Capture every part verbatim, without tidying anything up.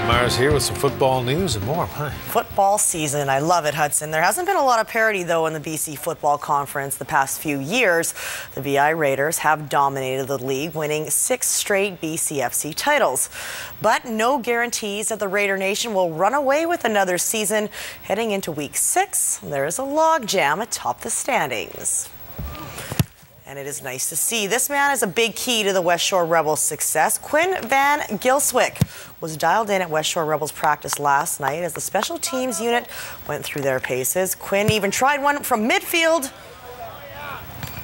Brad Myers here with some football news and more. Hi. Football season. I love it, Hudson. There hasn't been a lot of parity, though, in the B C Football Conference the past few years. The V I Raiders have dominated the league, winning six straight B C F C titles. But no guarantees that the Raider Nation will run away with another season. Heading into week six, there is a logjam atop the standings. And it is nice to see. This man is a big key to the West Shore Rebels' success. Quinn Van Gilswick was dialed in at West Shore Rebels practice last night as the special teams unit went through their paces. Quinn even tried one from midfield,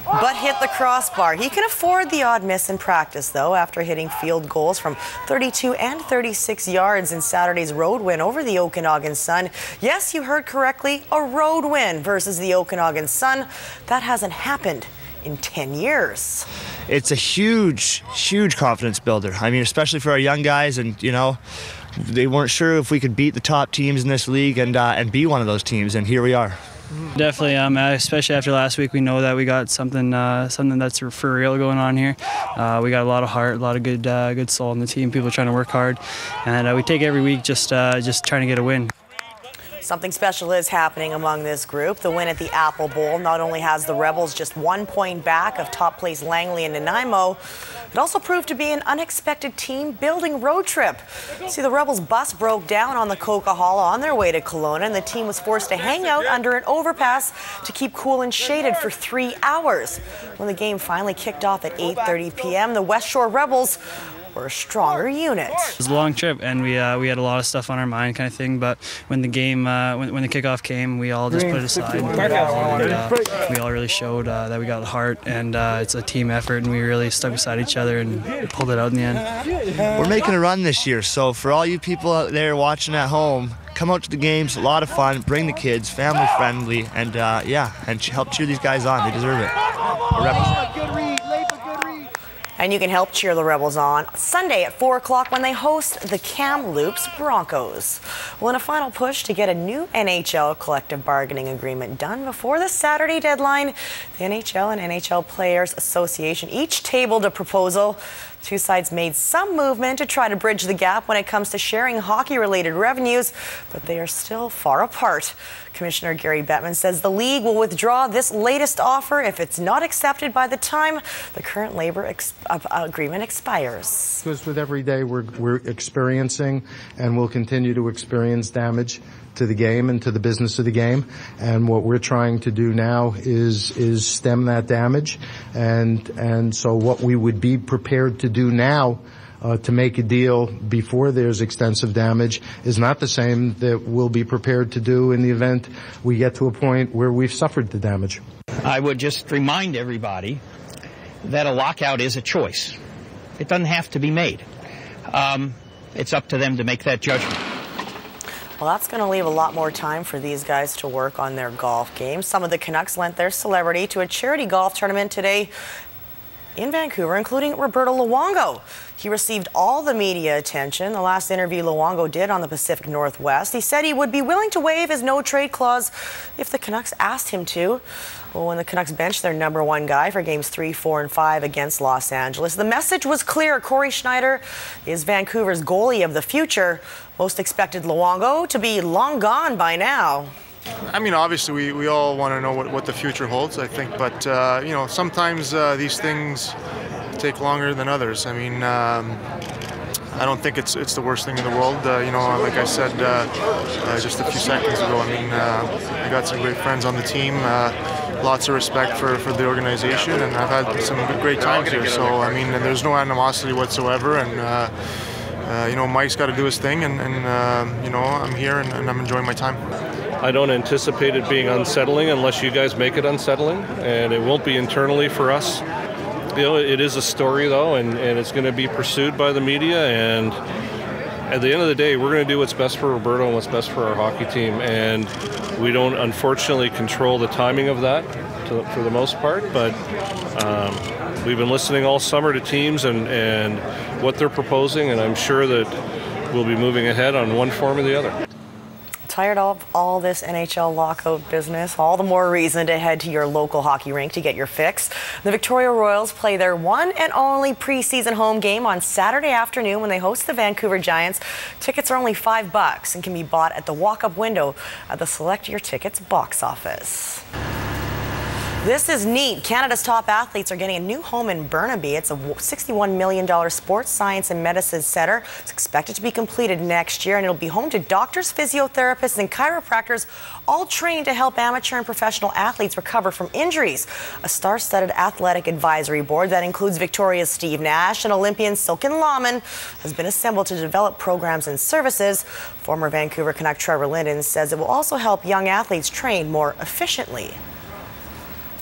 but hit the crossbar. He can afford the odd miss in practice, though, after hitting field goals from thirty-two and thirty-six yards in Saturday's road win over the Okanagan Sun. Yes, you heard correctly, a road win versus the Okanagan Sun. That hasn't happened in ten years. It's a huge, huge confidence builder. I mean, especially for our young guys, and you know, they weren't sure if we could beat the top teams in this league and uh, and be one of those teams, and here we are. Definitely, um, especially after last week, we know that we got something, uh, something that's for real going on here. Uh, we got a lot of heart, a lot of good, uh, good soul in the team. People are trying to work hard, and uh, we take every week just, uh, just trying to get a win. Something special is happening among this group. The win at the Apple Bowl not only has the Rebels just one point back of top place Langley and Nanaimo, it also proved to be an unexpected team-building road trip. See, the Rebels bus broke down on the Coquihalla on their way to Kelowna, and the team was forced to hang out under an overpass to keep cool and shaded for three hours. When the game finally kicked off at eight thirty p m, the West Shore Rebels were a stronger unit. It was a long trip, and we uh, we had a lot of stuff on our mind, kind of thing. But when the game, uh, when when the kickoff came, we all just put it aside. And, uh, we all really showed uh, that we got heart, and uh, it's a team effort, and we really stuck beside each other and pulled it out in the end. We're making a run this year, so for all you people out there watching at home, come out to the games. A lot of fun. Bring the kids, family friendly, and uh, yeah, and help cheer these guys on. They deserve it. The Rebels. And you can help cheer the Rebels on Sunday at four o'clock when they host the Kamloops Broncos. Well, in a final push to get a new N H L collective bargaining agreement done before the Saturday deadline, the N H L and N H L Players Association each tabled a proposal. Two sides made some movement to try to bridge the gap when it comes to sharing hockey-related revenues, but they are still far apart. Commissioner Gary Bettman says the league will withdraw this latest offer if it's not accepted by the time the current labor ex agreement expires. Because with every day we're, we're experiencing and will continue to experience damage to the game and to the business of the game, and what we're trying to do now is is stem that damage, and and so what we would be prepared to do now uh, to make a deal before there's extensive damage is not the same that we'll be prepared to do in the event we get to a point where we've suffered the damage. I would just remind everybody that a lockout is a choice. It doesn't have to be made. Um, it's up to them to make that judgment. Well, that's going to leave a lot more time for these guys to work on their golf game. Some of the Canucks lent their celebrity to a charity golf tournament today in Vancouver, including Roberto Luongo. He received all the media attention. The last interview Luongo did on the Pacific Northwest, he said he would be willing to waive his no-trade clause if the Canucks asked him to. Well, when the Canucks benched their number one guy for games three, four, and five against Los Angeles, the message was clear. Corey Schneider is Vancouver's goalie of the future. Most expected Luongo to be long gone by now. I mean, obviously, we, we all want to know what, what the future holds, I think. But, uh, you know, sometimes uh, these things take longer than others. I mean, um, I don't think it's it's the worst thing in the world. Uh, you know, like I said uh, uh, just a few seconds ago, I mean, uh, I got some great friends on the team. Uh, lots of respect for, for the organization, and I've had some great times here. So, I mean, there's no animosity whatsoever. And, uh, uh, you know, Mike's got to do his thing. And, and uh, you know, I'm here, and, and I'm enjoying my time. I don't anticipate it being unsettling unless you guys make it unsettling, and it won't be internally for us. You know, it is a story, though, and, and it's going to be pursued by the media, and at the end of the day, we're going to do what's best for Roberto and what's best for our hockey team, and we don't, unfortunately, control the timing of that to, for the most part, but um, we've been listening all summer to teams and, and what they're proposing, and I'm sure that we'll be moving ahead on one form or the other. tired of all this N H L lockout business? All the more reason to head to your local hockey rink to get your fix. The Victoria Royals play their one and only preseason home game on Saturday afternoon when they host the Vancouver Giants. Tickets are only five bucks and can be bought at the walk-up window at the Select Your Tickets box office. This is neat. Canada's top athletes are getting a new home in Burnaby. It's a sixty-one million dollar sports science and medicine center. It's expected to be completed next year, and it'll be home to doctors, physiotherapists, and chiropractors, all trained to help amateur and professional athletes recover from injuries. A star-studded athletic advisory board that includes Victoria's Steve Nash and Olympian Silken Lamen has been assembled to develop programs and services. Former Vancouver Canuck Trevor Linden says it will also help young athletes train more efficiently.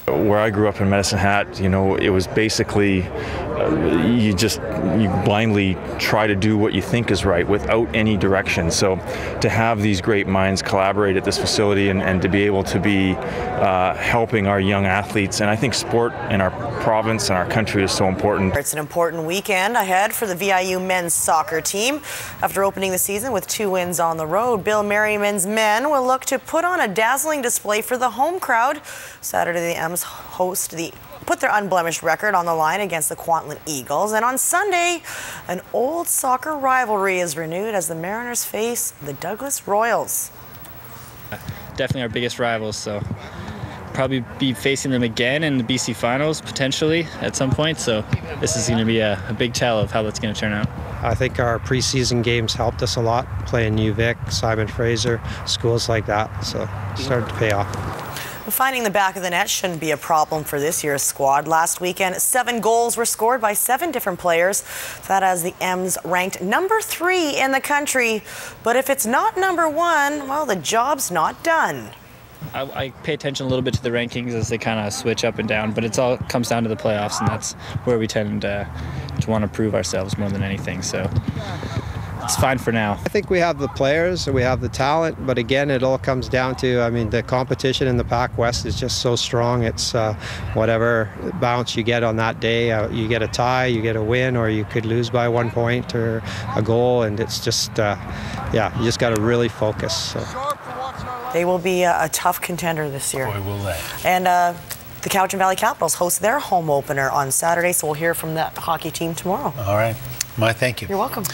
Where I grew up in Medicine Hat, you know, it was basically uh, you just you blindly try to do what you think is right without any direction. So to have these great minds collaborate at this facility and, and to be able to be uh, helping our young athletes, and I think sport in our province and our country is so important. It's an important weekend ahead for the V I U men's soccer team. After opening the season with two wins on the road, Bill Merriman's men will look to put on a dazzling display for the home crowd. Saturday the M host the put their unblemished record on the line against the Kwantlen Eagles, and on Sunday an old soccer rivalry is renewed as the Mariners face the Douglas Royals. Definitely our biggest rivals, so probably be facing them again in the B C finals potentially at some point, so this is going to be a, a big tell of how that's going to turn out. I think our preseason games helped us a lot, playing UVic, Simon Fraser, schools like that, so it started to pay off. Finding the back of the net shouldn't be a problem for this year's squad. Last weekend, seven goals were scored by seven different players. That has the M's ranked number three in the country. But if it's not number one, well, the job's not done. I, I pay attention a little bit to the rankings as they kind of switch up and down, but it's all, it all comes down to the playoffs, and that's where we tend uh, to want to prove ourselves more than anything. So it's fine for now. I think we have the players, we have the talent, but again, it all comes down to, I mean, the competition in the Pac West is just so strong. It's uh, whatever bounce you get on that day. Uh, you get a tie, you get a win, or you could lose by one point or a goal, and it's just, uh, yeah, you just got to really focus. So. They will be a, a tough contender this year. Boy, will they. And uh, the Cowichan Valley Capitals host their home opener on Saturday, so we'll hear from that hockey team tomorrow. All right. My thank you. You're welcome.